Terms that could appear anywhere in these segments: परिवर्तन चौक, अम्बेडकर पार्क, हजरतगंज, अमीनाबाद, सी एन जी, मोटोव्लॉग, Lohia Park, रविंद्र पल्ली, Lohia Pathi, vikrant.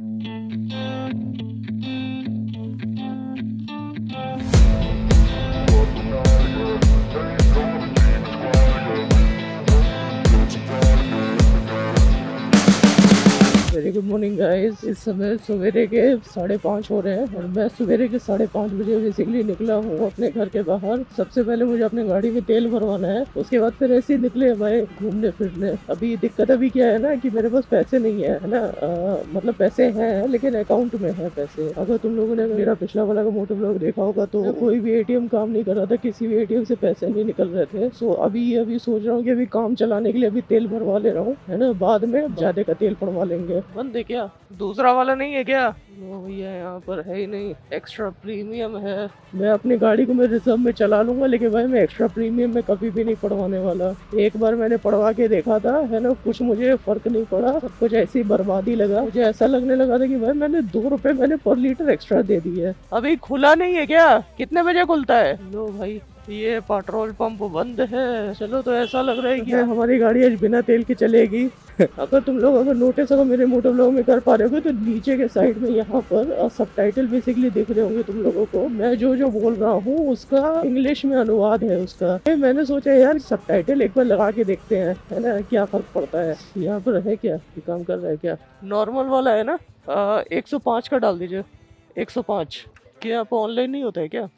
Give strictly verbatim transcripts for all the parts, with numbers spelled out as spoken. Very good morning guys. इस समय सवेरे के साढ़े पाँच हो रहे हैं और मैं सवेरे के साढ़े पाँच बजे बेसिकली निकला हूँ अपने घर के बाहर। सबसे पहले मुझे अपने गाड़ी में तेल भरवाना है, उसके बाद फिर ऐसे ही निकले हमारे घूमने फिरने। अभी दिक्कत अभी क्या है ना कि मेरे पास पैसे नहीं है, है ना, आ, मतलब पैसे हैं लेकिन अकाउंट में है पैसे। अगर तुम लोगों ने मेरा पिछला वाला का मोटोव्लॉग देखा होगा तो कोई भी एटीएम काम नहीं कर रहा था, किसी भी एटीएम से पैसे नहीं निकल रहे थे। सो अभी अभी सोच रहा हूँ कि अभी काम चलाने के लिए अभी तेल भरवा ले रहा हूँ, है ना, बाद में ज्यादा का तेल भरवा लेंगे। बंद है क्या? दूसरा वाला नहीं है क्या? नो भैया, यहाँ पर है ही नहीं। एक्स्ट्रा प्रीमियम है। मैं अपनी गाड़ी को मैं रिजर्व में चला लूंगा लेकिन भाई मैं एक्स्ट्रा प्रीमियम में कभी भी नहीं पड़वाने वाला। एक बार मैंने पड़वा के देखा था, है ना, कुछ मुझे फर्क नहीं पड़ा, सब कुछ ऐसे ही बर्बादी लगा। मुझे ऐसा लगने लगा था कि भाई मैंने दो रुपए मैंने पर लीटर एक्स्ट्रा दे दी है। अभी खुला नहीं है क्या? कितने बजे खुलता है? लो भाई, ये पेट्रोल पंप बंद है। चलो, तो ऐसा लग रहा है कि हमारी गाड़ी आज बिना तेल के चलेगी। अगर तुम लोग अगर नोटिस अगर मेरे मोटोव्लॉग में कर पा रहे हो तो नीचे के साइड में यहाँ पर सबटाइटल बेसिकली दिख रहे होंगे तुम लोगों को। मैं जो जो बोल रहा हूँ उसका इंग्लिश में अनुवाद है उसका। मैंने सोचा यार सबटाइटल एक बार लगा के देखते हैं, है ना, क्या फर्क पड़ता है। यहाँ पर है क्या? ये काम कर रहा है क्या? नॉर्मल वाला है ना, एक सौ पाँच का डाल दीजिए। एक सौ पाँच। क्या आप ऑनलाइन नहीं होता है क्या?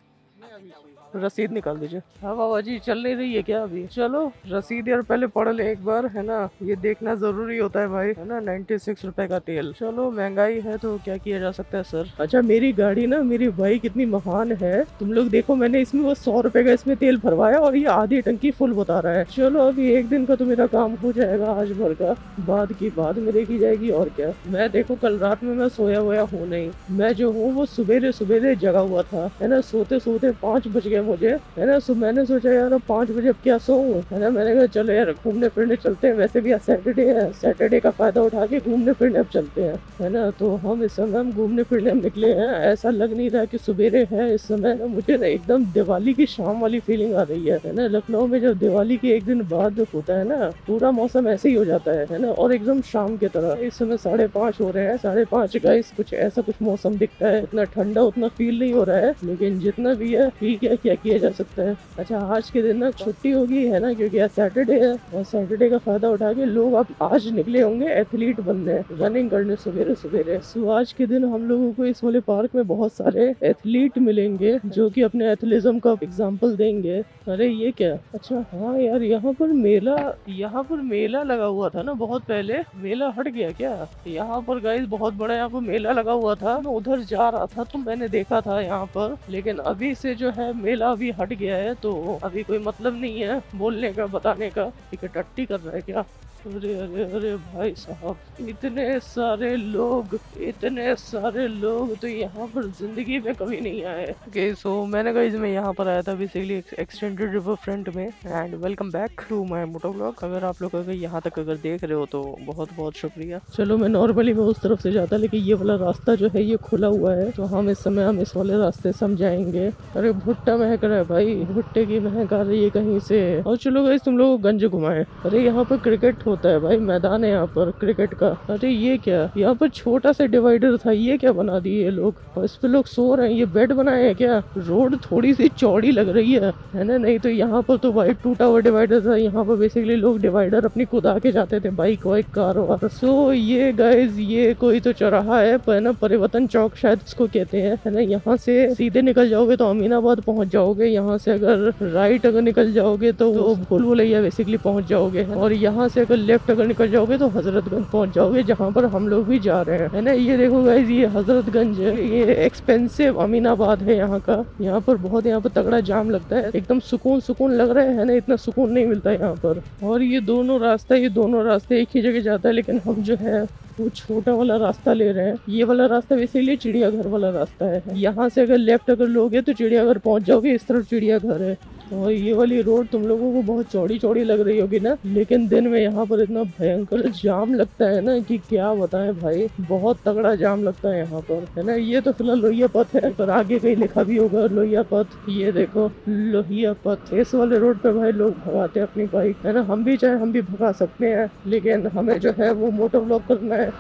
रसीद निकाल दीजिए। हाँ बाबा जी, चल नहीं रही है क्या अभी? चलो रसीद यार पहले पढ़ ले एक बार, है ना, ये देखना जरूरी होता है भाई, है ना। नाइन्टी सिक्स रुपए का तेल। चलो महंगाई है तो क्या किया जा सकता है सर। अच्छा, मेरी गाड़ी ना मेरी भाई कितनी महान है, तुम लोग देखो, मैंने इसमें वो सौ रुपए का इसमें तेल भरवाया और ये आधी टंकी फुल बता रहा है। चलो अभी एक दिन का तो मेरा काम हो जाएगा आज भर का, बाद की बाद में देखी जाएगी और क्या। मैं देखो कल रात में मैं सोया हुआ हूँ नहीं, मैं जो हूँ वो सवेरे सवेरे जगा हुआ था, है ना, सोते सोते पाँच बज गए मुझे, है ना। सो मैंने सोचा यार अब पाँच बजे अब क्या सोऊं, है ना। मैंने कहा चलो यार घूमने फिरने चलते हैं, वैसे भी आज सैटरडे है, सैटरडे का फायदा उठा के घूमने फिरने अब चलते हैं, है ना। तो हम इस समय हम घूमने फिरने हम निकले हैं। ऐसा लग नहीं रहा कि सवेरे है। इस समय ना मुझे ना एकदम दिवाली की शाम वाली फीलिंग आ रही है, है ना। लखनऊ में जब दिवाली के एक दिन बाद होता है ना, पूरा मौसम ऐसे ही हो जाता है, है ना, और एकदम शाम की तरह। इस समय साढ़े पाँच हो रहे हैं, साढ़े पाँच का इस कुछ ऐसा कुछ मौसम दिखता है। उतना ठंडा उतना फील नहीं हो रहा है लेकिन जितना भी है ठीक है, क्या किया जा सकता है। अच्छा, आज के दिन ना छुट्टी होगी, है ना, क्योंकि आज सैटरडे है और सैटरडे का फायदा उठा के लोग अब आज निकले होंगे एथलीट बनने, रनिंग करने सवेरे सवेरे। सो आज के दिन हम लोगों को इस वाले पार्क में बहुत सारे एथलीट मिलेंगे जो कि अपने एथलीज्म का एग्जाम्पल देंगे। अरे ये क्या? अच्छा हाँ यार, यहाँ पर मेला, यहाँ पर मेला लगा हुआ था ना बहुत पहले। मेला हट गया क्या? यहाँ पर गाइस बहुत बड़ा यहाँ पर मेला लगा हुआ था। मैं उधर जा रहा था तो मैंने देखा था यहाँ पर, लेकिन अभी से जो है मेला अभी हट गया है तो अभी कोई मतलब नहीं है बोलने का बताने का। एक टट्टी कर रहा है क्या? अरे अरे अरे भाई साहब, इतने सारे लोग, इतने सारे लोग तो यहाँ पर जिंदगी में कभी नहीं आए। ओके, सो मैंने गाइस मैं यहाँ पर आया था बेसिकली एक्सटेंडेड रिवर फ्रंट में। And welcome back to my मोटोव्लॉग। अगर आप लोग अगर यहाँ तक अगर देख रहे हो तो बहुत बहुत शुक्रिया। चलो, मैं नॉर्मली मैं उस तरफ से जाता लेकिन ये वाला रास्ता जो है ये खुला हुआ है तो हम इस समय हम इस वाले रास्ते से हम जाएंगे। अरे भुट्टा महक रहा है भाई, भुट्टे की महक आ रही है कहीं से। और चलो गाइस तुम लोग गंज घुमाए। अरे यहाँ पर क्रिकेट होता है भाई, मैदान है यहाँ पर क्रिकेट का। अरे ये क्या? यहाँ पर छोटा सा डिवाइडर था, ये क्या बना दिए ये लोग? इस पे लोग सो रहे हैं। ये बेड बनाए हैं क्या? रोड थोड़ी सी चौड़ी लग रही है, है ना, नहीं तो यहाँ पर तो भाई टूटा हुआ डिवाइडर था। यहाँ पर बेसिकली लोग डिवाइडर अपनी कुदा के जाते थे, बाइक वाइक कार वार। सो ये गाइज ये कोई तो चौराहा है पर ना, परिवर्तन चौक शायद इसको कहते हैं, है ना। यहाँ से सीधे निकल जाओगे तो अमीनाबाद पहुंच जाओगे। यहाँ से अगर राइट अगर निकल जाओगे तो भूल भुलैया बेसिकली पहुंच जाओगे। और यहाँ से अगर लेफ्ट अगर निकल जाओगे तो हजरतगंज पहुंच जाओगे, जहां पर हम लोग भी जा रहे हैं, है ना। ये देखो गाइज ये हजरतगंज है, ये एक्सपेंसिव अमीनाबाद है यहाँ का। यहाँ पर बहुत यहाँ पर तगड़ा जाम लगता है, एकदम सुकून सुकून लग रहा है, है ना, इतना सुकून नहीं मिलता है यहाँ पर। और ये दोनों रास्ता, ये दोनों रास्ते एक ही जगह जाता है लेकिन हम जो है वो छोटा वाला रास्ता ले रहे हैं। ये वाला रास्ता बेसिकली चिड़ियाघर वाला रास्ता है। यहाँ से अगर लेफ्ट अगर लोगे तो चिड़ियाघर पहुंच जाओगे, इस तरफ चिड़ियाघर है। और ये वाली रोड तुम लोगों को बहुत चौड़ी चौड़ी लग रही होगी ना, लेकिन दिन में यहाँ पर इतना भयंकर जाम लगता है ना कि क्या बताएं भाई, बहुत तगड़ा जाम लगता है यहाँ पर, है ना। ये तो फिलहाल लोहिया पथ है पर आगे कहीं लिखा भी होगा लोहिया पथ। ये देखो लोहिया पथ। इस वाले रोड पे भाई लोग भगाते हैं अपनी बाइक, है ना। हम भी चाहे हम भी भगा सकते हैं लेकिन हमें जो है वो मोटोव्लॉग करना है।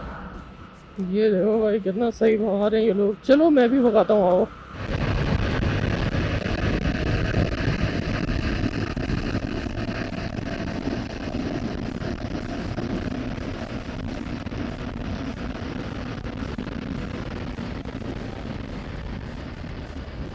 ये देखो भाई कितना सही भगा रहे हैं ये लोग। चलो मैं भी भगाता हूँ। आओ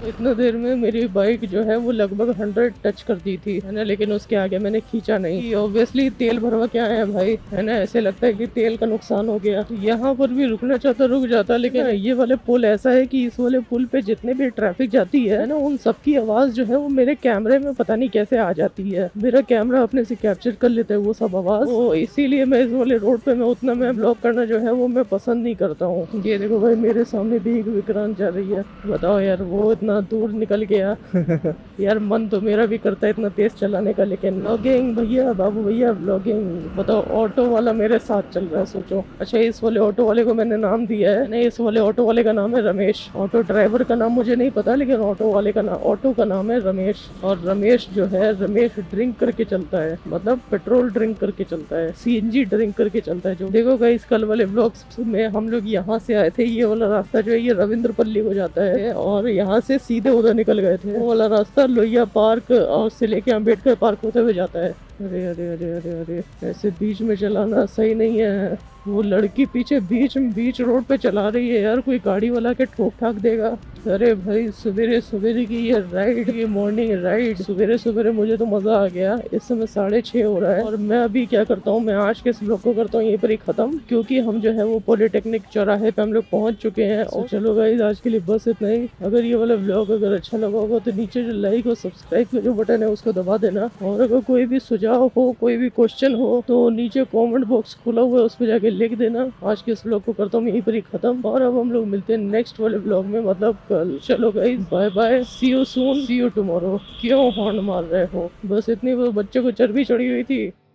इतना देर में मेरी बाइक जो है वो लगभग हंड्रेड टच कर दी थी है ना, लेकिन उसके आगे मैंने खींचा नहीं। ऑब्वियसली तेल भरवा के आए हैं भाई है ना, ऐसे लगता है कि तेल का नुकसान हो गया। यहाँ पर भी रुकना चाहता रुक जाता, लेकिन ये वाले पुल ऐसा है कि इस वाले पुल पे जितने भी ट्रैफिक जाती है ना उन सबकी आवाज़ जो है वो मेरे कैमरे में पता नहीं कैसे आ जाती है। मेरा कैमरा अपने से कैप्चर कर लेता है वो सब आवाज़, तो इसीलिए मैं इस वाले रोड पे मैं उतना मैं ब्लॉक करना जो है वो मैं पसंद नहीं करता हूँ। ये देखो भाई मेरे सामने भी एक विक्रांत जा रही है। बताओ यार वो इतना दूर निकल गया यार, मन तो मेरा भी करता है इतना तेज चलाने का, लेकिन ब्लॉगिंग भैया बाबू भैया ब्लॉगिंग। बताओ ऑटो वाला मेरे साथ चल रहा है, सोचो। अच्छा इस वाले ऑटो वाले को मैंने नाम दिया है नहीं, इस वाले ऑटो वाले का नाम है रमेश। ऑटो ड्राइवर का नाम मुझे नहीं पता, लेकिन ऑटो वाले का नाम, ऑटो का नाम है रमेश। और रमेश जो है रमेश ड्रिंक करके चलता है, मतलब पेट्रोल ड्रिंक करके चलता है, सी एन जी ड्रिंक करके चलता है। जो देखो गाइस कल वाले ब्लॉग्स में हम लोग यहाँ से आए थे, ये वाला रास्ता जो है ये रविंद्र पल्ली को जाता है, और यहाँ से सीधे उधर निकल गए थे। वो वाला रास्ता लोहिया पार्क और से लेके अम्बेडकर पार्क होते हुए जाता है। अरे अरे अरे अरे अरे ऐसे बीच में चलाना सही नहीं है। वो लड़की पीछे बीच बीच रोड पे चला रही है यार, कोई गाड़ी वाला के ठोक ठाक देगा। अरे भाई सवेरे सवेरे की ये राइड, ये मॉर्निंग राइड सवेरे सवेरे, मुझे तो मजा आ गया। इस समय साढ़े छः हो रहा है और मैं अभी क्या करता हूँ, मैं आज के इस ब्लॉग को करता हूँ यहीं पर ही खत्म, क्योंकि हम जो है वो पॉलिटेक्निक चौराहे पे हम लोग पहुँच चुके हैं। और चलो गाइस आज के लिए बस इतना ही। अगर ये वाला ब्लॉग अगर अच्छा लगा होगा तो नीचे जो लाइक और सब्सक्राइब का जो बटन है उसको दबा देना, और अगर कोई भी सुझाव हो कोई भी क्वेश्चन हो तो नीचे कॉमेंट बॉक्स खुला हुआ है उस पर जाके लिख देना। आज के इस ब्लॉग को करता हूँ यहीं पर ही खत्म, और अब हम लोग मिलते हैं नेक्स्ट वाले ब्लॉग में, मतलब कल। चलो guys bye bye, see you soon, see you tomorrow. क्यों हॉर्न मार रहे हो? बस इतनी, वो बच्चे को चर्बी चढ़ी हुई थी।